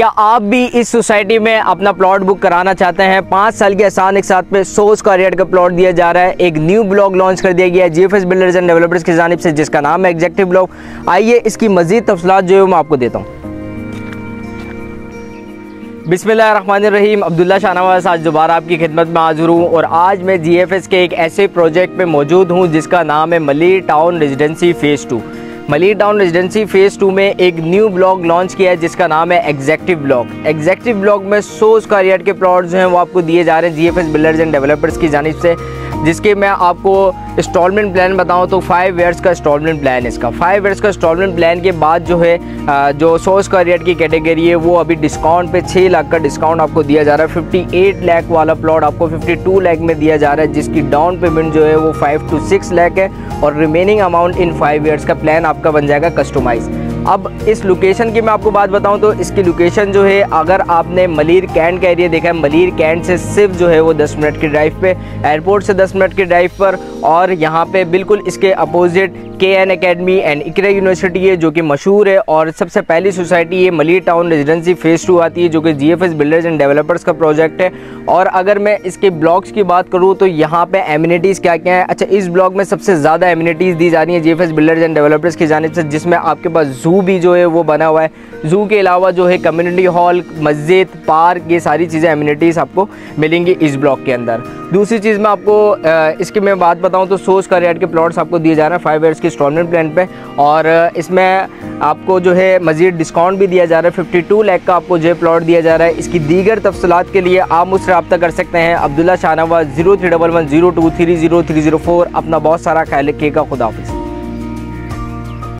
क्या आप भी इस सोसाइटी में अपना प्लॉट बुक कराना चाहते हैं? 5 साल के आसान एक साथ पे 100 स्क्वायर यार्ड का प्लॉट दिया जा रहा है। एक न्यू ब्लॉक लॉन्च कर दिया गया है जीएफएस बिल्डर्स एंड डेवलपर्स की जानिब से, जिसका नाम है एग्ज़ेक्युटिव ब्लॉक। आइए इसकी मज़ीद तफसीलात जो है मैं आपको देता हूँ। बिस्मिल्लाहिर्रहमानिर्रहीम, अब्दुल्ला शाहनवाज़ आज दोबारा आपकी खिदमत में हाज़िर हूँ और आज मैं जीएफएस के एक ऐसे प्रोजेक्ट में मौजूद हूँ जिसका नाम है Malir town residency phase 2। Malir town residency phase 2 में एक न्यू ब्लॉक लॉन्च किया है जिसका नाम है एग्ज़ेक्युटिव ब्लॉक। एग्ज़ेक्युटिव ब्लॉक में 100 स्क्वायर यार्ड के प्लॉट जो हैं वो आपको दिए जा रहे हैं जीएफएस बिल्डर्स एंड डेवलपर्स की जानिब से, जिसके मैं आपको इंस्टॉलमेंट प्लान बताऊं तो 5 ईयर्स का इंस्टॉलमेंट प्लान है इसका। 5 ईयर्स का इंस्टॉलमेंट प्लान के बाद जो है जो 100 स्क्वायर यार्ड की कैटेगरी है वो अभी डिस्काउंट पे 6 लाख का डिस्काउंट आपको दिया जा रहा है। 58 लाख वाला प्लॉट आपको 52 लाख में दिया जा रहा है, जिसकी डाउन पेमेंट जो है वो 5 से 6 लाख है और रिमेनिंग अमाउंट इन 5 ईयर्स का प्लान आपका बन जाएगा कस्टमाइज़। अब इस लोकेशन की मैं आपको बात बताऊं तो इसकी लोकेशन जो है, अगर आपने मलीर कैंट का एरिया देखा है, मलीर कैंट से सिर्फ जो है वो 10 मिनट की ड्राइव पे, एयरपोर्ट से 10 मिनट की ड्राइव पर, और यहाँ पे बिल्कुल इसके opposite KN academy and Iqra university है जो कि मशहूर है। और सबसे पहली सोसाइटी ये मलीर टाउन रेजिडेंसी फेज़ 2 आती है जो कि जीएफएस बिल्डर्स एंड डेवलपर्स का प्रोजेक्ट है। और अगर मैं इसके ब्लॉक्स की बात करूँ तो यहाँ पे एमिनिटीज़ क्या क्या हैं। अच्छा, इस ब्लॉक में सबसे ज़्यादा एमिनिटीज़ दी जा रही है जीएफएस बिल्डर्स एंड डेवलपर्स की जानिब से, जिसमें आपके पास ज़ू भी जो है वो बना हुआ है। ज़ू के अलावा जो है कम्युनिटी हॉल, मस्जिद, पार्क, ये सारी चीज़ें एमिनिटीज़ आपको मिलेंगी इस ब्लॉक के अंदर। दूसरी चीज़ मैं आपको इसकी मैं बात बताऊँ तो 100 स्क्वायर यार्ड के प्लॉट्स आपको दिए जा रहे हैं 5 ईयर्स के इंस्टॉलमेंट प्लान पे, और इसमें आपको जो है मज़ीद डिस्काउंट भी दिया जा रहा है। 52 लाख का आपको जो है प्लॉट दिया जा रहा है। इसकी दीगर तफसलात के लिए आप मुझसे रब्ता कर सकते हैं, अब्दुल्ला शाहनवाज़ 0311023030 अपना बहुत सारा ख्याल रखिएगा। खुदा हाफ़िज़।